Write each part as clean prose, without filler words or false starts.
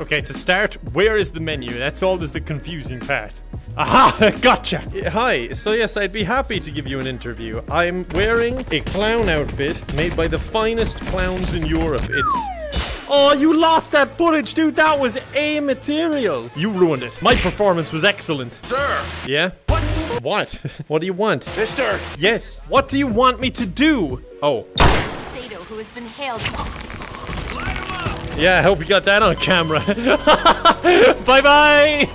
Okay, to start, where is the menu? That's always the confusing part. Aha! Gotcha! Hi, so yes, I'd be happy to give you an interview. I'm wearing a clown outfit made by the finest clowns in Europe. It's... Oh, you lost that footage, dude! That was A material! You ruined it. My performance was excellent. Sir! Yeah? What? What do you want? Mister! Yes, what do you want me to do? Oh. Sato, who has been hailed... Yeah, I hope you got that on camera. Bye-bye!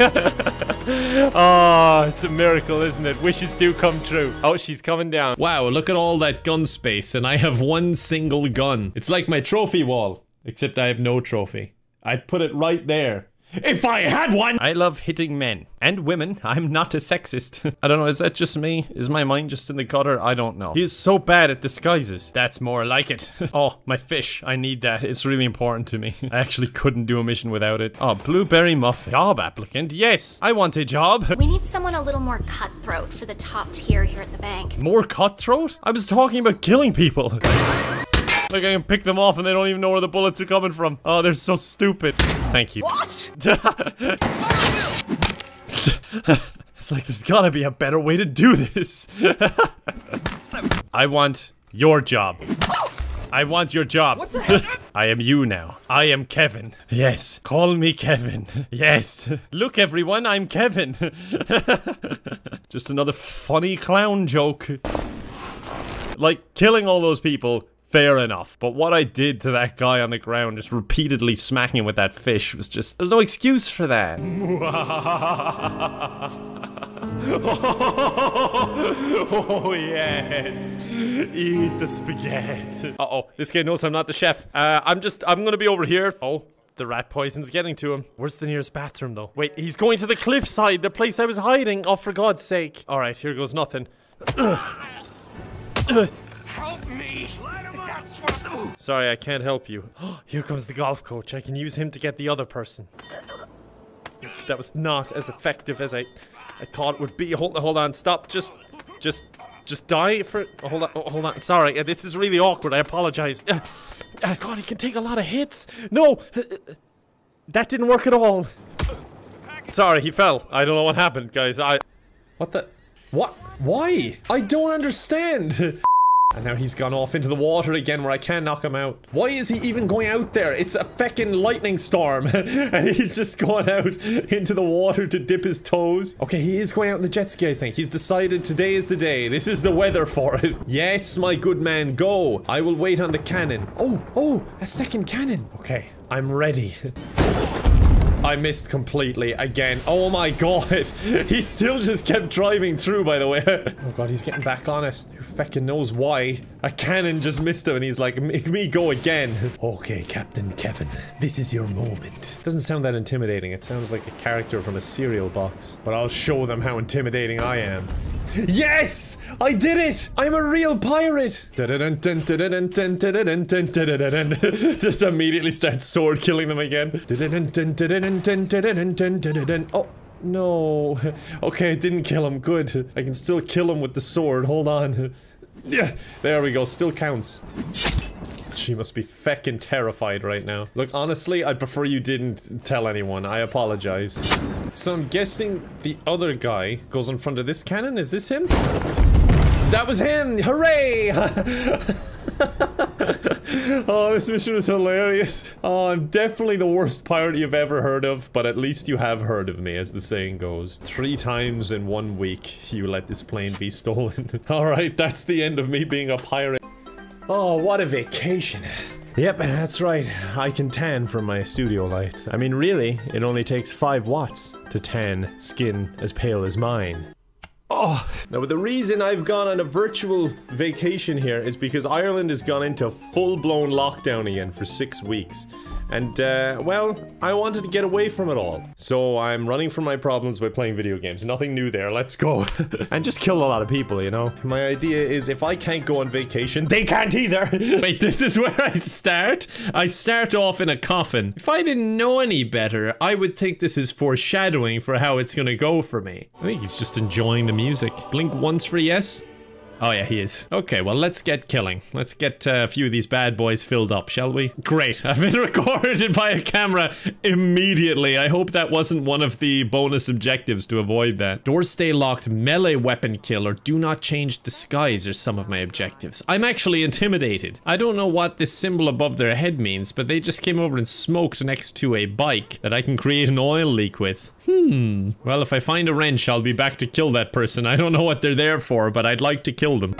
Oh, it's a miracle, isn't it? Wishes do come true. Oh, she's coming down. Wow, look at all that gun space, and I have one single gun. It's like my trophy wall, except I have no trophy. I put it right there. If I had one! I love hitting men. And women. I'm not a sexist. I don't know, is that just me? Is my mind just in the gutter? I don't know. He is so bad at disguises. That's more like it. Oh, my fish. I need that. It's really important to me. I actually couldn't do a mission without it. Oh, blueberry muffin. Job applicant. Yes, I want a job. We need someone a little more cutthroat for the top tier here at the bank. More cutthroat? I was talking about killing people. Like, I can pick them off and they don't even know where the bullets are coming from. Oh, they're so stupid. Thank you. What? It's like, there's gotta be a better way to do this. I want your job. I want your job. What the heck? I am you now. I am Kevin. Yes. Call me Kevin. Yes. Look, everyone, I'm Kevin. Just another funny clown joke. Like, killing all those people... Fair enough, but what I did to that guy on the ground, just repeatedly smacking him with that fish, was just... There's no excuse for that. Oh, yes. Eat the spaghetti. Uh-oh, this guy knows I'm not the chef. I'm gonna be over here. Oh, the rat poison's getting to him. Where's the nearest bathroom, though? Wait, he's going to the cliffside, the place I was hiding. Oh, for God's sake. All right, here goes nothing. Help me. Sorry, I can't help you. Here comes the golf coach. I can use him to get the other person. That was not as effective as I thought it would be. Hold on, stop. Just die for... Hold on. Sorry, this is really awkward. I apologize. God, he can take a lot of hits. No, that didn't work at all. Sorry, he fell. I don't know what happened, guys. What the... What? Why? I don't understand. And now he's gone off into the water again where I can knock him out. Why is he even going out there? It's a feckin' lightning storm. And he's just gone out into the water to dip his toes. Okay, he is going out in the jet ski, I think. He's decided today is the day. This is the weather for it. Yes, my good man, go. I will wait on the cannon. Oh, a second cannon. Okay, I'm ready. I missed completely again. Oh my god. He still just kept driving through, by the way. Oh god, he's getting back on it. Who feckin' knows why? A cannon just missed him and he's like, make me go again. Okay, Captain Kevin, this is your moment. Doesn't sound that intimidating. It sounds like a character from a cereal box. But I'll show them how intimidating I am. Yes! I did it! I'm a real pirate! Just immediately start sword killing them again. Oh, no. Okay, I didn't kill him. Good. I can still kill him with the sword. Hold on. Yeah, there we go. Still counts. She must be feckin' terrified right now. Look, honestly, I'd prefer you didn't tell anyone. I apologize. So I'm guessing the other guy goes in front of this cannon. Is this him? That was him! Hooray! Oh, this mission was hilarious. Oh, I'm definitely the worst pirate you've ever heard of, but at least you have heard of me, as the saying goes. 3 times in 1 week, you let this plane be stolen. Alright, that's the end of me being a pirate. Oh, what a vacation. Yep, that's right. I can tan from my studio lights. I mean, really, it only takes 5 watts to tan skin as pale as mine. Oh, now the reason I've gone on a virtual vacation here is because Ireland has gone into full-blown lockdown again for 6 weeks. And, well, I wanted to get away from it all. So I'm running from my problems by playing video games. Nothing new there, let's go. And just kill a lot of people, you know? My idea is if I can't go on vacation, they can't either! Wait, this is where I start? I start off in a coffin. If I didn't know any better, I would think this is foreshadowing for how it's gonna go for me. I think he's just enjoying the music. Blink once for yes. Oh yeah, he is. Okay, well, let's get killing. Let's get a few of these bad boys filled up, shall we? Great, I've been recorded by a camera immediately. I hope that wasn't one of the bonus objectives to avoid that. Doors stay locked, melee weapon kill, or do not change disguise are some of my objectives. I'm actually intimidated. I don't know what this symbol above their head means, but they just came over and smoked next to a bike that I can create an oil leak with. Hmm. Well, if I find a wrench, I'll be back to kill that person. I don't know what they're there for, but I'd like to kill them.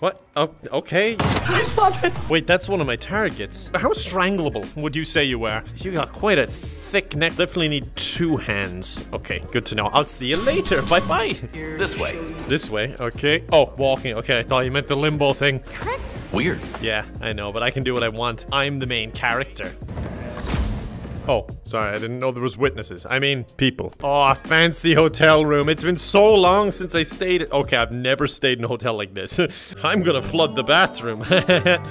What? Oh, okay. I love it. Wait, that's one of my targets. How strangleable would you say you were? You got quite a thick neck. Definitely need two hands. Okay, good to know. I'll see you later. Bye-bye. This way. This way? Okay. Oh, walking. Okay, I thought you meant the limbo thing. Correct. Weird. Yeah, I know, but I can do what I want. I'm the main character. Oh, sorry, I didn't know there was witnesses. I mean, people. Oh, a fancy hotel room. It's been so long since I stayed at... Okay, I've never stayed in a hotel like this. I'm gonna flood the bathroom.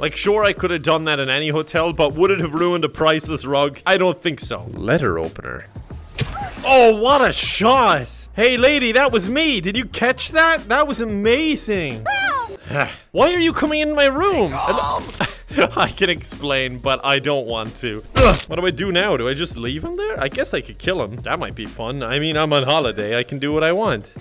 Like, sure, I could have done that in any hotel, but would it have ruined a priceless rug? I don't think so. Letter opener. Oh, what a shot! Hey, lady, that was me. Did you catch that? That was amazing. Why are you coming in my room? I can explain, but I don't want to. Ugh, what do I do now? Do I just leave him there? I guess I could kill him. That might be fun. I mean, I'm on holiday. I can do what I want.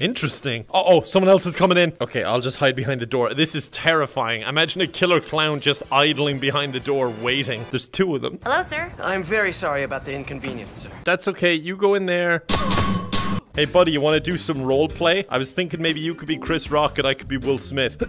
Interesting. Uh-oh, someone else is coming in. Okay, I'll just hide behind the door. This is terrifying. Imagine a killer clown just idling behind the door waiting. There's two of them. Hello, sir. I'm very sorry about the inconvenience, sir. That's okay. You go in there. Hey, buddy, you want to do some role play? I was thinking maybe you could be Chris Rock and I could be Will Smith.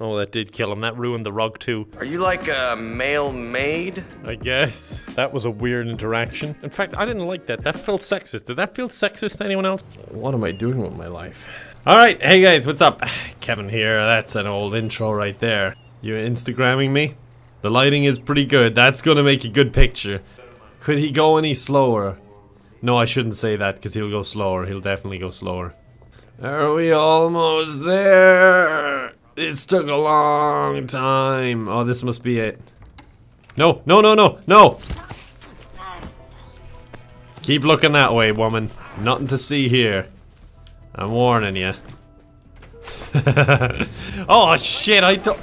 Oh, that did kill him. That ruined the rug, too. Are you like a male maid? I guess. That was a weird interaction. In fact, I didn't like that. That felt sexist. Did that feel sexist to anyone else? What am I doing with my life? All right. Hey, guys, what's up? Kevin here. That's an old intro right there. You Instagramming me? The lighting is pretty good. That's going to make a good picture. Could he go any slower? No, I shouldn't say that, because he'll go slower. He'll definitely go slower. Are we almost there? This took a long time. Oh, this must be it. No, no, no, no, no! Keep looking that way, woman. Nothing to see here. I'm warning you. Oh, shit, I told...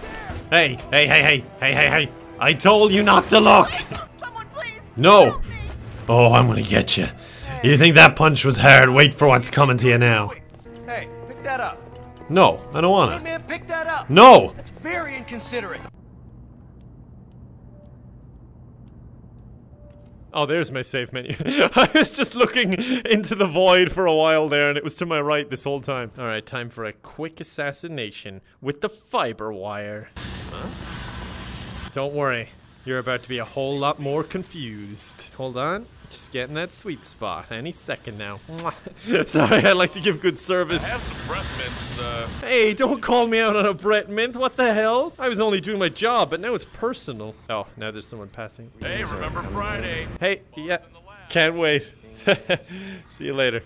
Hey, hey, hey, hey, hey, hey, hey! I told you not to look! Someone, please! No! Oh, I'm gonna get you. You think that punch was hard? Wait for what's coming to you now. Hey, pick that up. No, I don't wanna. Hey, man, pick that up. No! That's very inconsiderate. Oh, there's my save menu. I was just looking into the void for a while there, and it was to my right this whole time. All right, time for a quick assassination with the fiber wire. Huh? Don't worry. You're about to be a whole lot more confused. Hold on. Just getting that sweet spot any second now. Sorry, I like to give good service. I have some breath mints, Hey, don't call me out on a breath mint. What the hell? I was only doing my job, but now it's personal. Oh, now there's someone passing. Hey, remember Friday? Hey, yeah. Can't wait. See you later.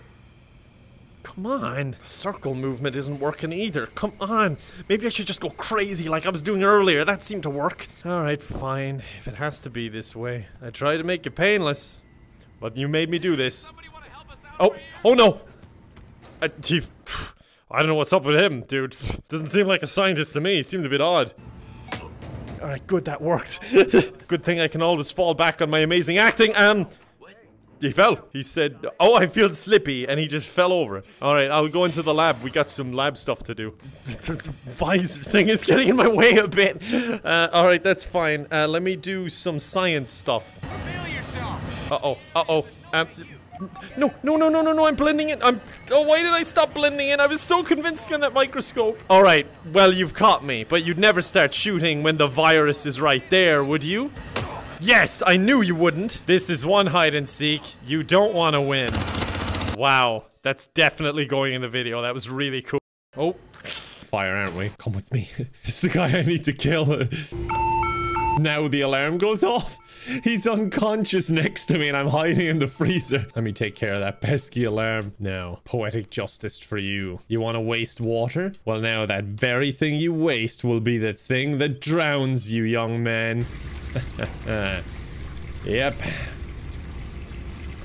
Come on. The circle movement isn't working either. Come on. Maybe I should just go crazy like I was doing earlier. That seemed to work. Alright, fine. If it has to be this way. I tried to make it painless. But you made me do this. Oh. Oh no. I don't know what's up with him, dude. Doesn't seem like a scientist to me. He seemed a bit odd. Alright, good. That worked. Good thing I can always fall back on my amazing acting and... He fell. He said, oh, I feel slippy, and he just fell over. All right, I'll go into the lab. We got some lab stuff to do. The visor thing is getting in my way a bit. All right, that's fine. Let me do some science stuff. Reveal yourself. Uh-oh, uh-oh. No, no, no, no, no, no, I'm blending in. Oh, why did I stop blending in? I was so convinced on that microscope. All right, well, you've caught me, but you'd never start shooting when the virus is right there, would you? Yes, I knew you wouldn't. This is one hide and seek. You don't want to win. Wow, that's definitely going in the video. That was really cool. Oh, fire, aren't we? Come with me. It's the guy I need to kill. Now the alarm goes off. He's unconscious next to me and I'm hiding in the freezer. Let me take care of that pesky alarm. Now, poetic justice for you. You want to waste water? Well, now that very thing you waste will be the thing that drowns you, young man. Yep.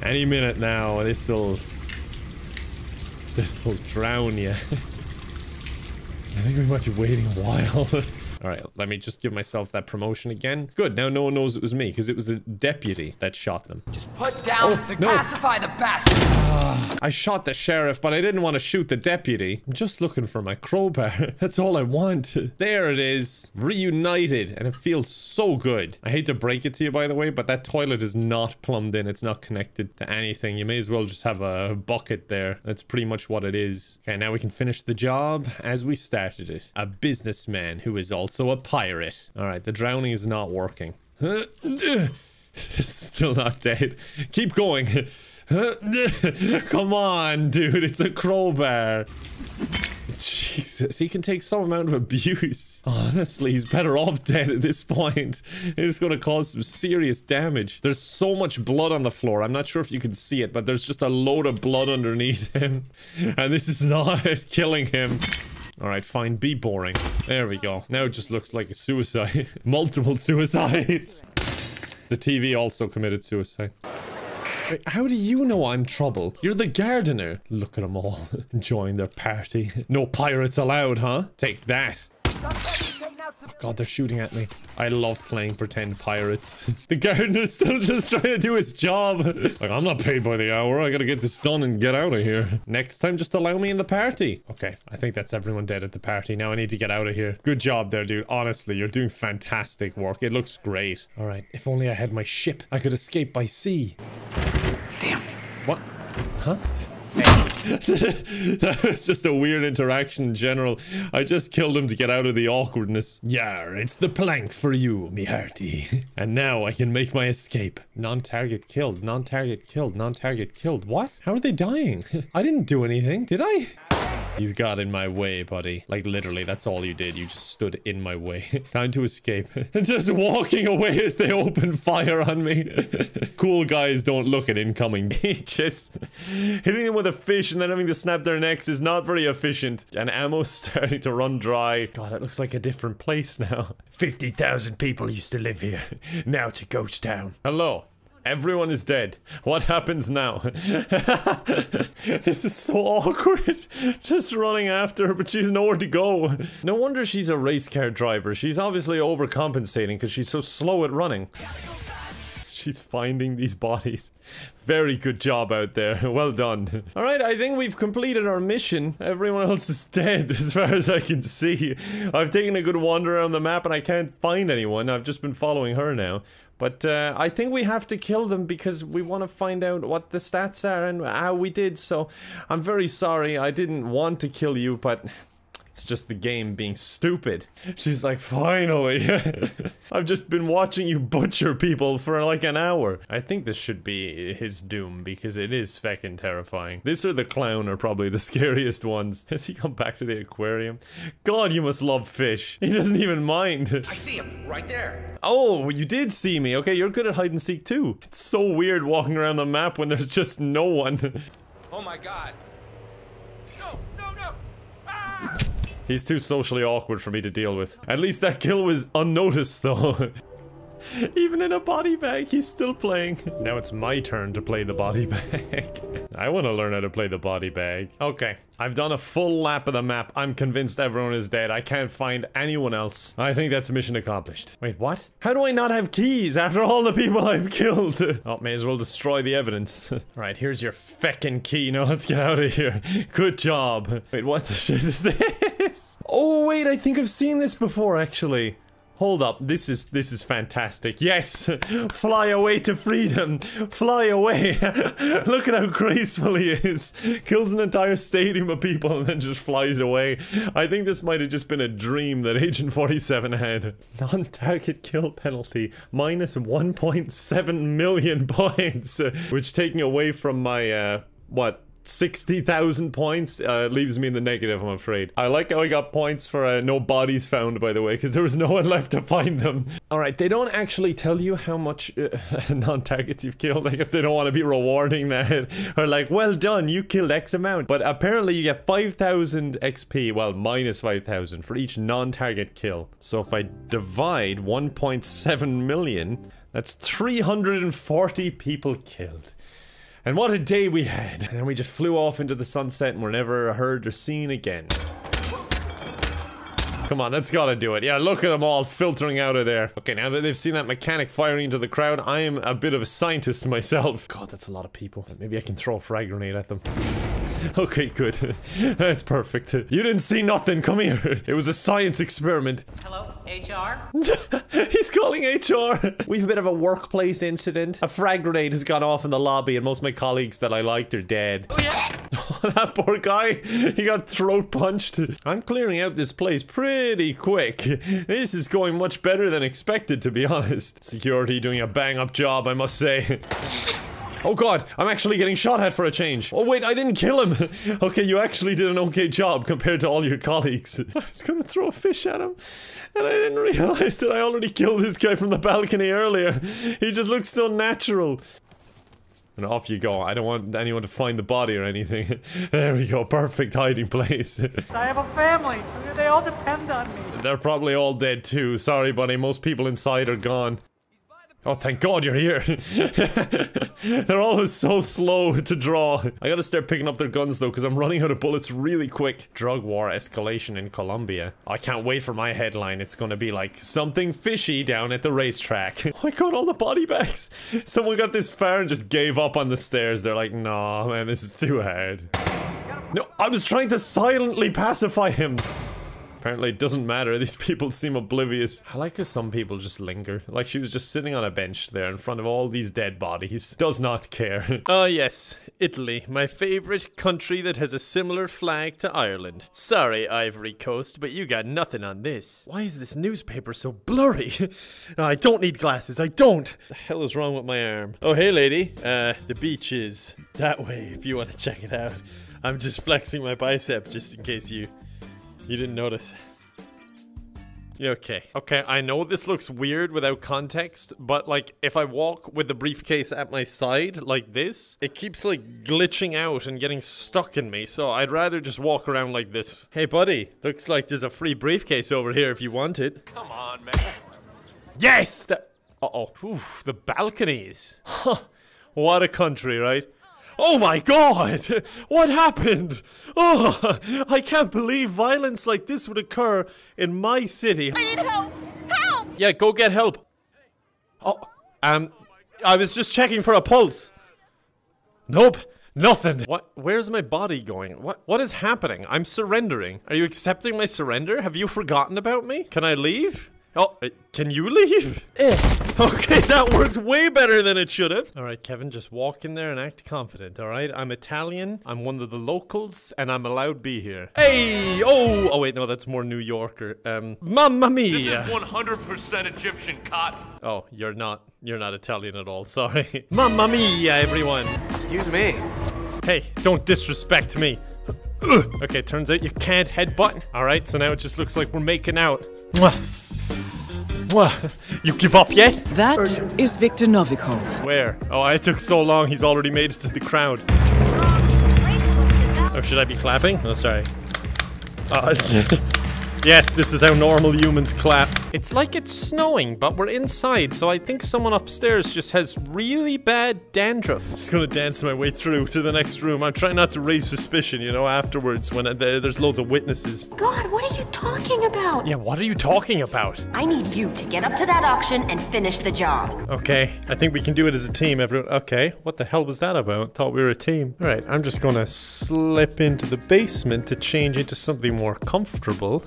Any minute now, this'll... this, I'll drown you. I think we might be waiting a while. All right, let me just give myself that promotion again. Good, now no one knows it was me, because it was a deputy that shot them. Just put down pacify the bastard. I shot the sheriff, but I didn't want to shoot the deputy. I'm just looking for my crowbar. That's all I want. There it is, reunited, and it feels so good. I hate to break it to you, by the way, but that toilet is not plumbed in. It's not connected to anything. You may as well just have a bucket there. That's pretty much what it is. Okay, now we can finish the job as we started it. A businessman who is all also a pirate. All right, the drowning is not working. Still not dead. Keep going. Come on, dude. It's a crowbar. Jesus, he can take some amount of abuse. Honestly, he's better off dead at this point. It's going to cause some serious damage. There's so much blood on the floor. I'm not sure if you can see it, but there's just a load of blood underneath him. And this is not killing him. All right, fine. Be boring. There we go. Now it just looks like a suicide. Multiple suicides. The TV also committed suicide. Wait, how do you know I'm trouble? You're the gardener. Look at them all enjoying their party. No pirates allowed, huh? Take that. Oh God, they're shooting at me. I love playing pretend pirates. The gardener's still just trying to do his job. Like, I'm not paid by the hour. I gotta get this done and get out of here. Next time, just allow me in the party. Okay, I think that's everyone dead at the party. Now I need to get out of here. Good job there, dude. Honestly, you're doing fantastic work. It looks great. All right, if only I had my ship. I could escape by sea. Damn. What? Huh? That was just a weird interaction in general. I just killed him to get out of the awkwardness. Yeah, it's the plank for you, me hearty. And now I can make my escape. Non-target killed, non-target killed, non-target killed. What? How are they dying? I didn't do anything, did I? You got in my way, buddy. Like, literally, that's all you did. You just stood in my way. Time to escape. Just walking away as they open fire on me. Cool guys don't look at incoming. Just hitting them with a fish and then having to snap their necks is not very efficient. And ammo's starting to run dry. God, it looks like a different place now. 50,000 people used to live here. Now it's a ghost town. Hello. Everyone is dead. What happens now? This is so awkward. Just running after her, but she's nowhere to go. No wonder she's a race car driver. She's obviously overcompensating because she's so slow at running. She's finding these bodies. Very good job out there. Well done. All right, I think we've completed our mission. Everyone else is dead as far as I can see. I've taken a good wander around the map and I can't find anyone. I've just been following her now. But I think we have to kill them because we want to find out what the stats are and how we did. So I'm very sorry. I didn't want to kill you, but it's just the game being stupid. She's like, finally. I've just been watching you butcher people for like an hour. I think this should be his doom because it is fucking terrifying. This or the clown are probably the scariest ones. Has he come back to the aquarium? God, you must love fish. He doesn't even mind. I see him right there. Oh, you did see me. Okay, you're good at hide and seek too. It's so weird walking around the map when there's just no one. Oh my God. No, no, no. Ah! He's too socially awkward for me to deal with. At least that kill was unnoticed, though. Even in a body bag, he's still playing. Now it's my turn to play the body bag. I want to learn how to play the body bag. Okay, I've done a full lap of the map. I'm convinced everyone is dead. I can't find anyone else. I think that's mission accomplished. Wait, what? How do I not have keys after all the people I've killed? Oh, may as well destroy the evidence. All right, here's your feckin' key. Now let's get out of here. Good job. Wait, what the shit is this? Oh, wait, I think I've seen this before, actually. Hold up, this is fantastic. Yes! Fly away to freedom! Fly away! Look at how graceful he is! Kills an entire stadium of people and then just flies away. I think this might have just been a dream that Agent 47 had. Non-target kill penalty, minus 1.7 million points, which taking away from my, what? 60,000 points leaves me in the negative, I'm afraid. I like how I got points for no bodies found, by the way, because there was no one left to find them. All right, they don't actually tell you how much non-targets you've killed. I guess they don't want to be rewarding that. Or like, well done, you killed X amount. But apparently you get 5,000 XP, well, minus 5,000 for each non-target kill. So if I divide 1.7 million, that's 340 people killed. And what a day we had. And then we just flew off into the sunset and were never heard or seen again. Come on, that's gotta do it. Yeah, look at them all filtering out of there. Okay, now that they've seen that mechanic firing into the crowd, I am a bit of a scientist myself. God, that's a lot of people. Maybe I can throw a frag grenade at them. Okay, good. That's perfect. You didn't see nothing. Come here. It was a science experiment. Hello, HR? He's calling HR. We've a bit of a workplace incident. A frag grenade has gone off in the lobby, and most of my colleagues that I liked are dead. Oh, yeah. That poor guy. He got throat punched. I'm clearing out this place pretty quick. This is going much better than expected, to be honest. Security doing a bang-up job, I must say. Oh god, I'm actually getting shot at for a change. Oh wait, I didn't kill him. Okay, you actually did an okay job compared to all your colleagues. I was gonna throw a fish at him, and I didn't realize that I already killed this guy from the balcony earlier. He just looked so natural. And off you go. I don't want anyone to find the body or anything. There we go. Perfect hiding place. I have a family. They all depend on me. They're probably all dead too. Sorry, buddy. Most people inside are gone. Oh, thank God you're here. They're always so slow to draw. I gotta start picking up their guns, though, because I'm running out of bullets really quick. Drug war escalation in Colombia. I can't wait for my headline. It's gonna be like, something fishy down at the racetrack. Oh, I got all the body bags. Someone got this far and just gave up on the stairs. They're like, nah, man, this is too hard. No, I was trying to silently pacify him. Apparently it doesn't matter, these people seem oblivious. I like how some people just linger. Like she was just sitting on a bench there in front of all these dead bodies. Does not care. Oh yes, Italy. My favorite country that has a similar flag to Ireland. Sorry, Ivory Coast, but you got nothing on this. Why is this newspaper so blurry? I don't need glasses, I don't! What the hell is wrong with my arm? Oh hey lady, the beach is that way if you want to check it out. I'm just flexing my bicep just in case you didn't notice. Okay. Okay, I know this looks weird without context, but like, if I walk with the briefcase at my side like this, it keeps like glitching out and getting stuck in me, so I'd rather just walk around like this. Hey buddy, looks like there's a free briefcase over here if you want it. Come on, man. Yes! Uh-oh. Oof, the balconies. Huh. What a country, right? Oh my god! What happened? Oh, I can't believe violence like this would occur in my city. I need help! Help! Yeah, go get help. Oh, I was just checking for a pulse. Nope, nothing. What? Where's my body going? What is happening? I'm surrendering. Are you accepting my surrender? Have you forgotten about me? Can I leave? Oh, can you leave? Okay, that worked way better than it should have. All right, Kevin, just walk in there and act confident, all right? I'm Italian, I'm one of the locals, and I'm allowed to be here. Hey! Oh! Oh, wait, no, that's more New Yorker. Mamma mia! This is 100% Egyptian cotton. Oh, you're not Italian at all, sorry. Mamma mia, everyone! Excuse me. Hey, don't disrespect me. Okay, turns out you can't headbutt. All right, so now it just looks like we're making out. Mwah. You give up yet? That is Viktor Novikov. Where? Oh, I took so long, he's already made it to the crowd. Oh, should I be clapping? Oh, sorry. Yes, this is how normal humans clap. It's like it's snowing, but we're inside, so I think someone upstairs just has really bad dandruff. Just gonna dance my way through to the next room. I'm trying not to raise suspicion, you know, afterwards when there's loads of witnesses. God, what are you talking about? Yeah, what are you talking about? I need you to get up to that auction and finish the job. Okay, I think we can do it as a team, everyone. Okay, what the hell was that about? Thought we were a team. All right, I'm just gonna slip into the basement to change into something more comfortable.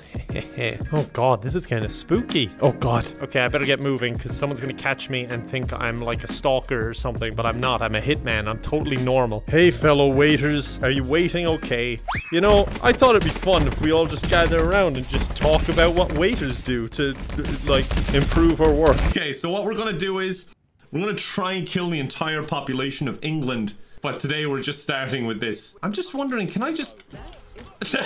Oh god, this is kind of spooky. Oh god. Okay, I better get moving because someone's gonna catch me and think I'm like a stalker or something, but I'm not. I'm a hitman. I'm totally normal. Hey, fellow waiters. Are you waiting okay? You know, I thought it'd be fun if we all just gather around and just talk about what waiters do to, like, improve our work. Okay, so what we're gonna do is we're gonna try and kill the entire population of England. But today we're just starting with this. I'm just wondering, can I just... just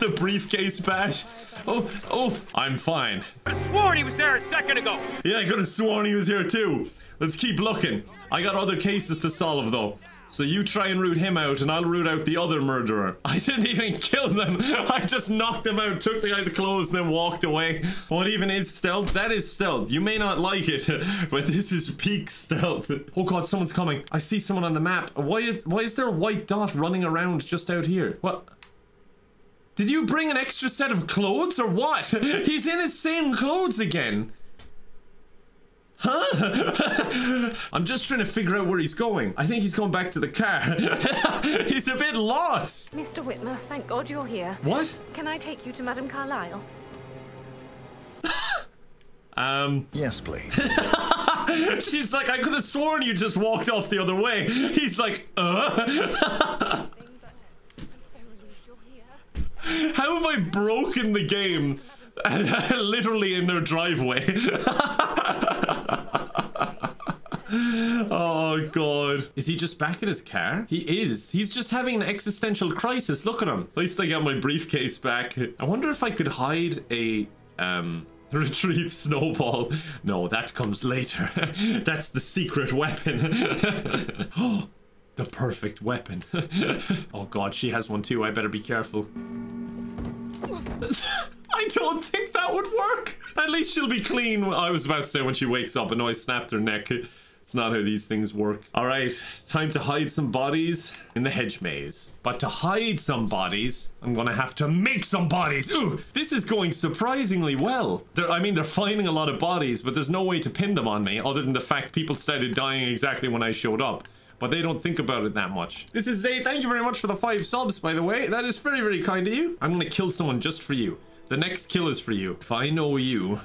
the briefcase bash. Oh, I'm fine. I could have sworn he was there a second ago. Yeah, I could have sworn he was here too. Let's keep looking. I got other cases to solve though. So you try and root him out, and I'll root out the other murderer. I didn't even kill them. I just knocked them out, took the guy's clothes, and then walked away. What even is stealth? That is stealth. You may not like it, but this is peak stealth. Oh god, someone's coming. I see someone on the map. Why is there a white dot running around just out here? What? Did you bring an extra set of clothes, or what? He's in his same clothes again. Huh? I'm just trying to figure out where he's going. I think he's going back to the car. He's a bit lost. Mr. Whitmer, thank God you're here. What? Can I take you to Madame Carlyle? Yes, please. She's like, I could have sworn you just walked off the other way. He's like, How have I broken the game? Literally in their driveway. Oh god. Is he just back at his car? He is. He's just having an existential crisis. Look at him. At least I got my briefcase back. I wonder if I could hide a retrieve snowball. No, that comes later. That's the secret weapon. Oh, the perfect weapon. Oh god, she has one too. I better be careful. I don't think that would work. At least she'll be clean. I was about to say when she wakes up, and I snapped her neck. It's not how these things work. All right, time to hide some bodies in the hedge maze. But to hide some bodies, I'm gonna have to make some bodies. Ooh, this is going surprisingly well. I mean, they're finding a lot of bodies, but there's no way to pin them on me other than the fact people started dying exactly when I showed up. But they don't think about it that much. This is Zay. Thank you very much for the 5 subs, by the way. That is very, very kind of you. I'm gonna kill someone just for you. The next kill is for you. If I know you,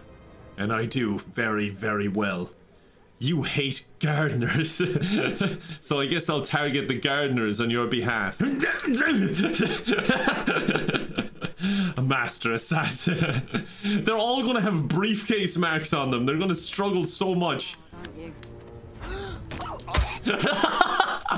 and I do very, very well, you hate gardeners. So I guess I'll target the gardeners on your behalf. A master assassin. They're all gonna have briefcase marks on them. They're gonna struggle so much.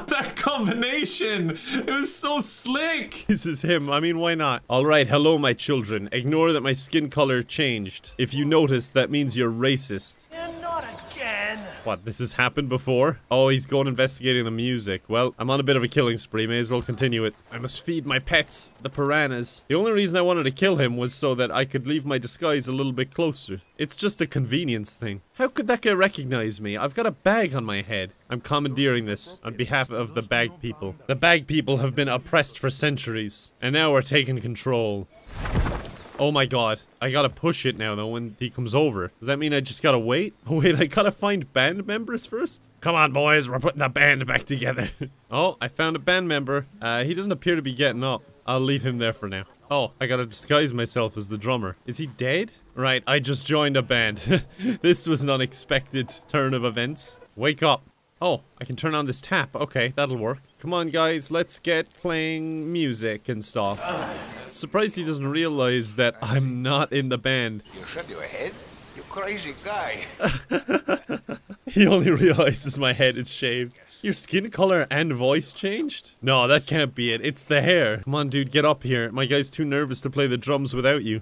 That combination, it was so slick. This is him. I mean, why not? All right, hello my children. Ignore that my skin color changed. If you notice, that means you're racist. And not again. What, this has happened before? Oh, he's going investigating the music. Well, I'm on a bit of a killing spree, may as well continue it. I must feed my pets, the piranhas. The only reason I wanted to kill him was so that I could leave my disguise a little bit closer. It's just a convenience thing. How could that guy recognize me? I've got a bag on my head. I'm commandeering this on behalf of the bag people. The bag people have been oppressed for centuries, and now we're taking control. Oh my god. I gotta push it now, though, when he comes over. Does that mean I just gotta wait? Oh, wait, I gotta find band members first? Come on, boys, we're putting the band back together. Oh, I found a band member. He doesn't appear to be getting up. I'll leave him there for now. Oh, I gotta disguise myself as the drummer. Is he dead? Right, I just joined a band. This was an unexpected turn of events. Wake up. Oh, I can turn on this tap. Okay, that'll work. Come on, guys, let's get playing music and stuff. Surprised he doesn't realize that I'm not in the band. You shaved your head? You crazy guy. He only realizes my head is shaved. Your skin color and voice changed? No, that can't be it. It's the hair. Come on, dude, get up here. My guy's too nervous to play the drums without you.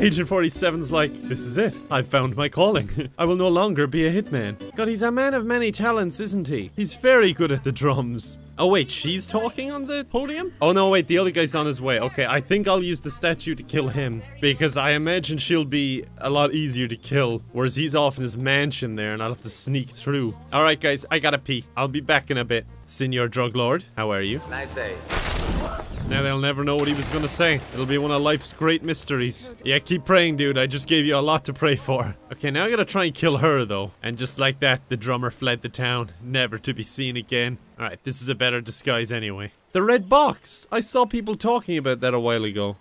Agent 47's like, this is it. I've found my calling. I will no longer be a hitman. God, he's a man of many talents, isn't he? He's very good at the drums. Oh wait, she's talking on the podium? Oh no, wait, the other guy's on his way. Okay, I think I'll use the statue to kill him, because I imagine she'll be a lot easier to kill, whereas he's off in his mansion there and I'll have to sneak through. Alright guys, I gotta pee. I'll be back in a bit. Senor Drug Lord, how are you? Nice day. Now they'll never know what he was gonna say. It'll be one of life's great mysteries. Yeah, keep praying, dude. I just gave you a lot to pray for. Okay, now I gotta try and kill her, though. And just like that, the drummer fled the town, never to be seen again. Alright, this is a better disguise anyway. The red box! I saw people talking about that a while ago.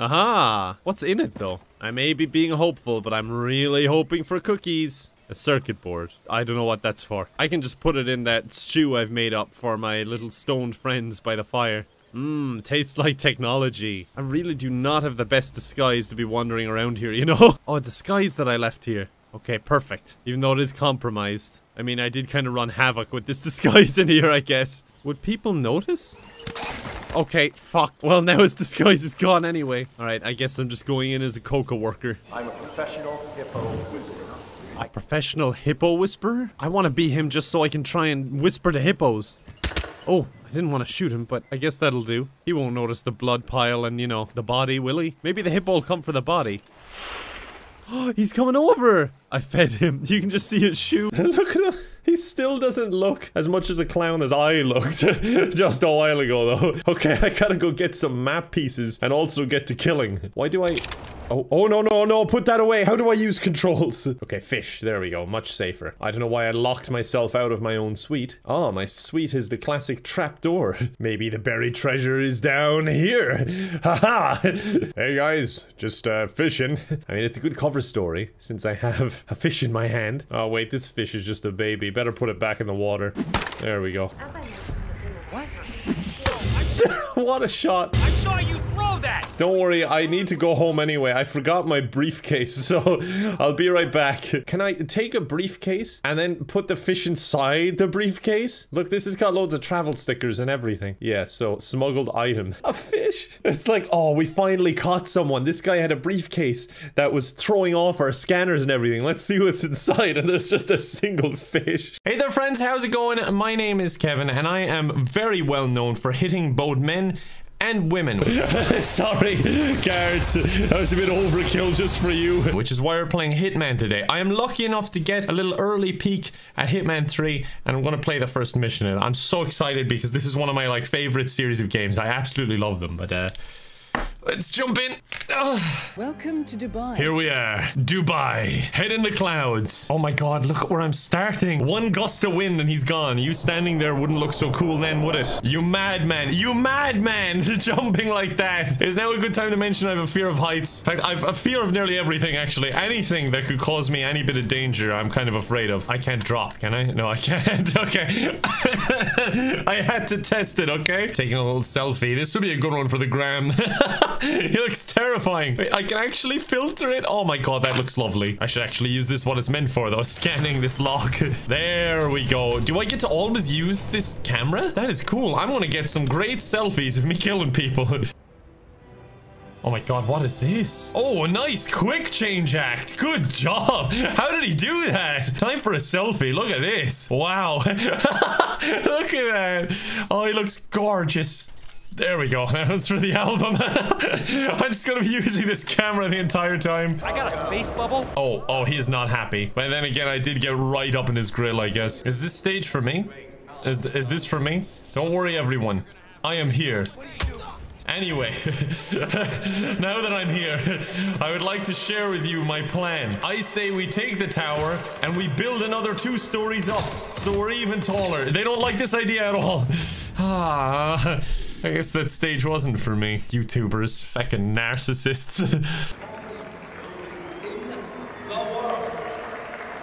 Aha! What's in it, though? I may be being hopeful, but I'm really hoping for cookies. A circuit board. I don't know what that's for. I can just put it in that stew I've made up for my little stoned friends by the fire. Mmm, tastes like technology. I really do not have the best disguise to be wandering around here, you know? Oh, a disguise that I left here. Okay, perfect. Even though it is compromised. I mean, I did kind of run havoc with this disguise in here, I guess. Would people notice? Okay, fuck. Well, now his disguise is gone anyway. Alright, I guess I'm just going in as a coca worker. I'm a professional hippo whisperer. A professional hippo whisperer? I want to be him just so I can try and whisper to hippos. Oh, I didn't want to shoot him, but I guess that'll do. He won't notice the blood pile and, you know, the body, will he? Maybe the hippo will come for the body. Oh, he's coming over! I fed him. You can just see his shoe. Look at him. He still doesn't look as much as a clown as I looked just a while ago, though. Okay, I gotta go get some map pieces and also get to killing. Why do I... Oh, no, no, no, put that away. How do I use controls? Okay, fish. There we go. Much safer. I don't know why I locked myself out of my own suite. Ah, my suite is the classic trapdoor. Maybe the buried treasure is down here. Haha. Hey, guys. Just fishing. I mean, it's a good cover story since I have a fish in my hand. Oh, wait, this fish is just a baby. Better put it back in the water. There we go. What? What a shot. I saw you throw that! Don't worry, I need to go home anyway. I forgot my briefcase, so I'll be right back. Can I take a briefcase and then put the fish inside the briefcase? Look, this has got loads of travel stickers and everything. Yeah, so smuggled item. A fish? It's like, oh, we finally caught someone. This guy had a briefcase that was throwing off our scanners and everything. Let's see what's inside, and there's just a single fish. Hey there, friends. How's it going? My name is Kevin, and I am very well known for hitting both men and women. Sorry, guards. That was a bit overkill just for you. Which is why we're playing Hitman today. I am lucky enough to get a little early peek at Hitman 3, and I'm going to play the first mission. And I'm so excited because this is one of my like favorite series of games. I absolutely love them, but let's jump in. Ugh. Welcome to Dubai. Here we are. Dubai. Head in the clouds. Oh my god, look where I'm starting. One gust of wind and he's gone. You standing there wouldn't look so cool then, would it? You madman. You madman. Jumping like that. Is now a good time to mention I have a fear of heights. In fact, I've a fear of nearly everything, actually. Anything that could cause me any bit of danger, I'm kind of afraid of. I can't drop, can I? No, I can't. Okay. I had to test it, okay? Taking a little selfie. This would be a good one for the gram. He looks terrifying. Wait, I can actually filter it. Oh my god, that looks lovely. I should actually use this what it's meant for, though. Scanning this log. There we go. Do I get to always use this camera? That is cool. I'm gonna get some great selfies of me killing people. Oh my god, what is this? Oh, a nice quick change act. Good job. How did he do that? Time for a selfie. Look at this. Wow. Look at that. Oh, he looks gorgeous. There we go. That was for the album. I'm just gonna be using this camera the entire time. I got a space bubble. Oh, he is not happy. But then again, I did get right up in his grill, I guess. Is this stage for me? Is this for me? Don't worry, everyone. I am here. Anyway, now that I'm here, I would like to share with you my plan. I say we take the tower and we build another 2 stories up, so we're even taller. They don't like this idea at all. Ah. I guess that stage wasn't for me. YouTubers, fucking narcissists.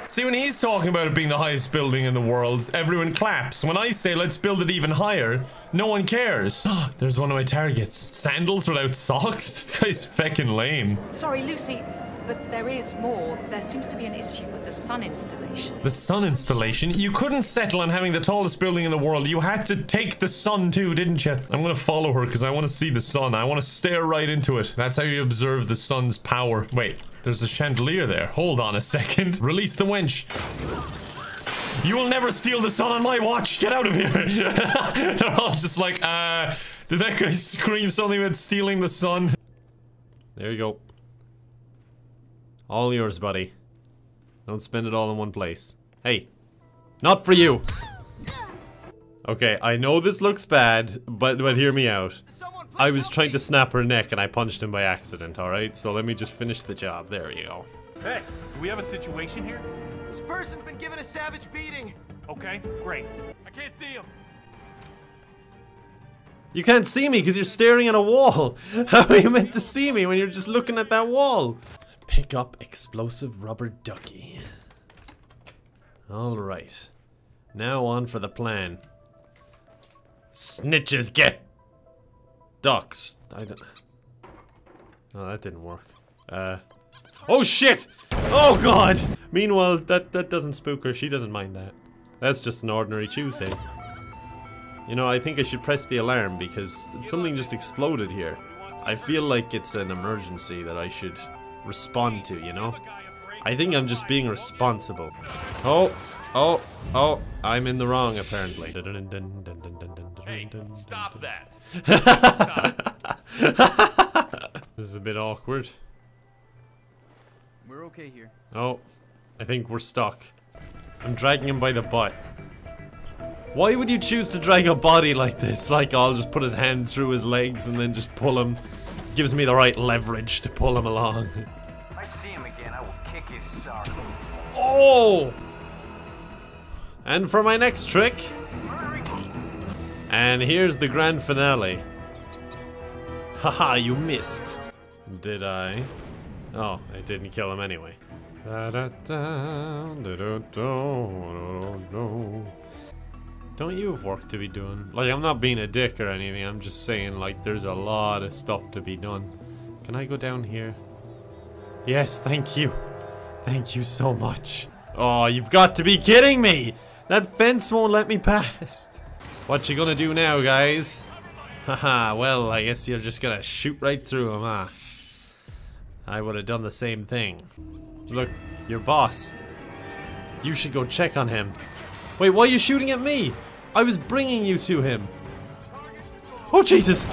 See, when he's talking about it being the highest building in the world, everyone claps. When I say let's build it even higher, no one cares. There's one of my targets. Sandals without socks? This guy's fucking lame. Sorry, Lucy. But there is more. There seems to be an issue with the sun installation. The sun installation? You couldn't settle on having the tallest building in the world. You had to take the sun too, didn't you? I'm gonna follow her because I want to see the sun. I want to stare right into it. That's how you observe the sun's power. Wait, there's a chandelier there. Hold on a second. Release the wench. You will never steal the sun on my watch. Get out of here. They're all just like, did that guy scream something about stealing the sun? There you go. All yours, buddy. Don't spend it all in one place. Hey, not for you. Okay, I know this looks bad, but hear me out. I was trying to snap her neck and I punched him by accident, alright? So let me just finish the job. There you go. Hey, do we have a situation here? This person's been given a savage beating. Okay, great. I can't see him. You can't see me because you're staring at a wall. How are you meant to see me when you're just looking at that wall? Pick up explosive rubber ducky. Alright. Now on for the plan. Snitches get ducks. I don't... No, that didn't work. Oh shit! Oh god! Meanwhile, that doesn't spook her. She doesn't mind that. That's just an ordinary Tuesday. You know, I think I should press the alarm because something just exploded here. I feel like it's an emergency that I should respond to, you know? I think I'm just being responsible. Oh, I'm in the wrong apparently. Hey, stop that. Stop. This is a bit awkward. We're okay here. Oh, I think we're stuck. I'm dragging him by the butt. Why would you choose to drag a body like this? Like, I'll just put his hand through his legs and then just pull him. Gives me the right leverage to pull him along. If I see him again, I will kick his sock. Oh! And for my next trick. And here's the grand finale. Haha, you missed. Did I? Oh, I didn't kill him anyway. Don't you have work to be doing? Like, I'm not being a dick or anything, I'm just saying, like, there's a lot of stuff to be done. Can I go down here? Yes, thank you. Thank you so much. Oh, you've got to be kidding me! That fence won't let me past. What you gonna do now, guys? Haha, well, I guess you're just gonna shoot right through him, huh? I would have done the same thing. Look, your boss. You should go check on him. Wait, why are you shooting at me? I was bringing you to him. Oh, Jesus.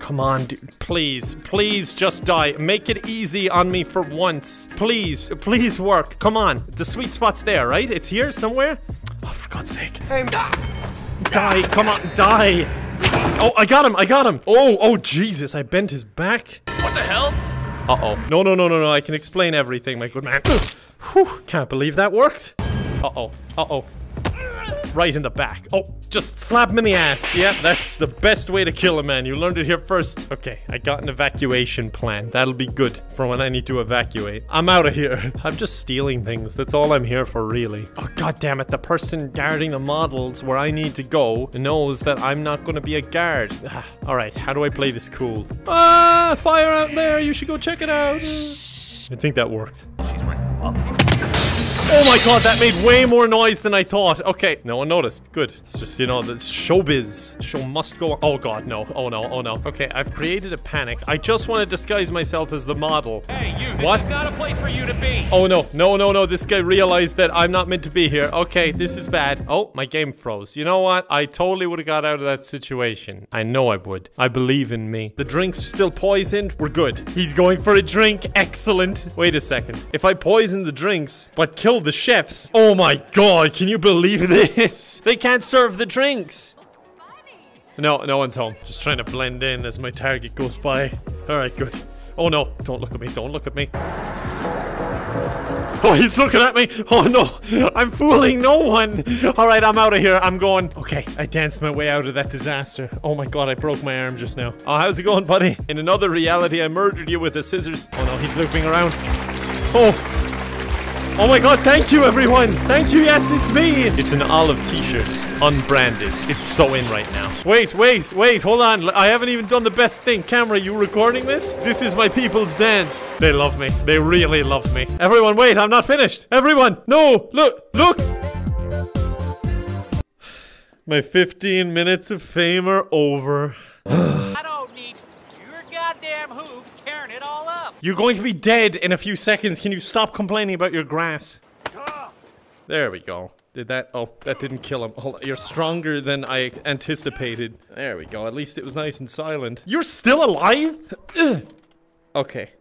Come on, dude. Please, please just die. Make it easy on me for once. Please, please work. Come on. The sweet spot's there, right? It's here somewhere? Oh, for God's sake. Hey, die. Come on, die. Oh, I got him. I got him. Oh, Jesus. I bent his back. What the hell? Uh-oh. No. I can explain everything, my good man. Whew. Can't believe that worked. Uh-oh. Uh-oh. Right in the back. Oh, just slap him in the ass. Yeah, that's the best way to kill a man. You learned it here first. Okay, I got an evacuation plan. That'll be good for when I need to evacuate. I'm out of here. I'm just stealing things. That's all I'm here for, really. Oh, God damn it. The person guarding the models where I need to go knows that I'm not going to be a guard. All right, how do I play this cool? Ah, fire out there. You should go check it out. I think that worked. She's right up. Oh my God, that made way more noise than I thought. Okay, no one noticed. Good. It's just, you know, the showbiz. Show must go on. Oh God, no. Oh no. Okay, I've created a panic. I just want to disguise myself as the model. Hey, you. What? This is not a place for you to be. Oh no. This guy realized that I'm not meant to be here. Okay, this is bad. Oh, my game froze. You know what? I totally would have got out of that situation. I know I would. I believe in me. The drink's still poisoned. We're good. He's going for a drink. Excellent. Wait a second. If I poison the drinks, but kill the chefs. Oh my God, can you believe this? They can't serve the drinks. No, no one's home. Just trying to blend in as my target goes by. All right, good. Oh no, don't look at me, don't look at me. Oh, he's looking at me. Oh no, I'm fooling no one. All right, I'm out of here, I'm going. Okay, I danced my way out of that disaster. Oh my God, I broke my arm just now. Oh, how's it going, buddy? In another reality, I murdered you with the scissors. Oh no, he's looping around. Oh my God, thank you everyone! Thank you, yes, it's me! It's an olive t-shirt, unbranded. It's so in right now. Wait, hold on. I haven't even done the best thing. Camera, you recording this? This is my people's dance. They love me. They really love me. Everyone, wait, I'm not finished. Everyone, no, look! My 15 minutes of fame are over. I don't need your goddamn hooves tearing it all up. You're going to be dead in a few seconds. Can you stop complaining about your grass? There we go. Did that? Oh, that didn't kill him. Hold on. You're stronger than I anticipated. There we go. At least it was nice and silent. You're still alive? Ugh. Okay.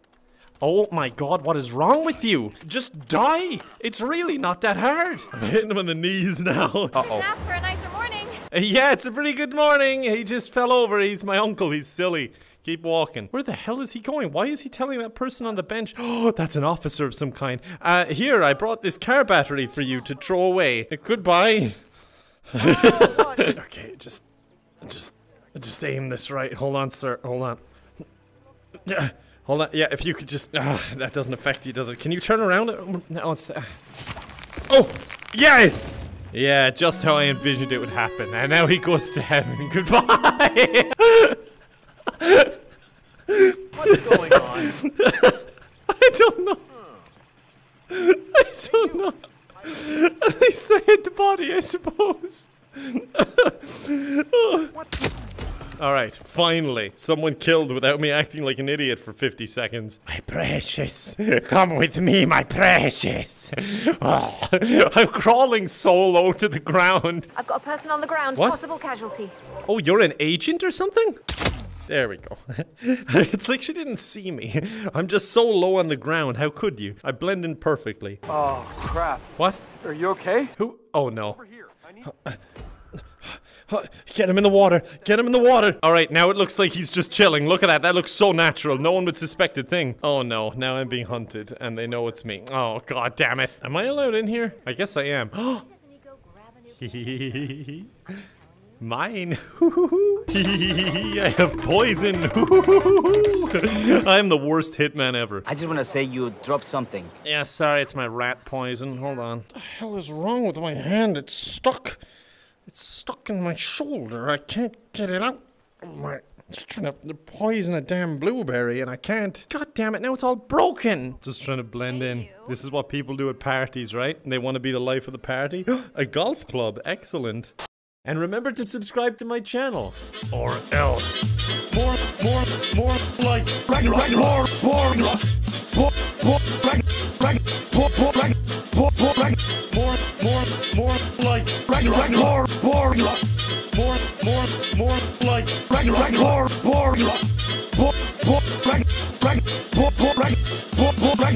Oh my God, what is wrong with you? Just die. It's really not that hard. I'm hitting him on the knees now. Uh-oh. Snap for a nicer morning. Yeah, it's a pretty good morning. He just fell over. He's my uncle. He's silly. Keep walking. Where the hell is he going? Why is he telling that person on the bench? Oh, that's an officer of some kind. Here, I brought this car battery for you to throw away. Goodbye. Oh, okay, just aim this right. Hold on, sir. Hold on. Yeah, hold on. Yeah, if you could just. That doesn't affect you, does it? Can you turn around? No, it's. Oh, yes. Yeah, just how I envisioned it would happen. And now he goes to heaven. Goodbye. What's going on? I don't know. I don't know. At least I hit the body, I suppose. Alright, finally. Someone killed without me acting like an idiot for 50 seconds. My precious. Come with me, my precious. Oh, I'm crawling so low to the ground. I've got a person on the ground. What? Possible casualty. Oh, you're an agent or something? There we go. It's like she didn't see me. I'm just so low on the ground. How could you? I blend in perfectly. Oh, crap. What? Are you okay? Who? Oh, no. Over here. I need... Get him in the water! Get him in the water! Alright, now it looks like he's just chilling. Look at that. That looks so natural. No one would suspect a thing. Oh no, now I'm being hunted and they know it's me. Oh god damn it. Am I allowed in here? I guess I am. Mine. I have poison. I'm the worst hitman ever. I just want to say you dropped something. Yeah, sorry, it's my rat poison. Hold on. What the hell is wrong with my hand? It's stuck. It's stuck in my shoulder. I can't get it out. I'm just trying to poison a damn blueberry and I can't. God damn it, now it's all broken. Just trying to blend in. This is what people do at parties, right? And they want to be the life of the party. A golf club, excellent. And remember to subscribe to my channel. Or else. More like more like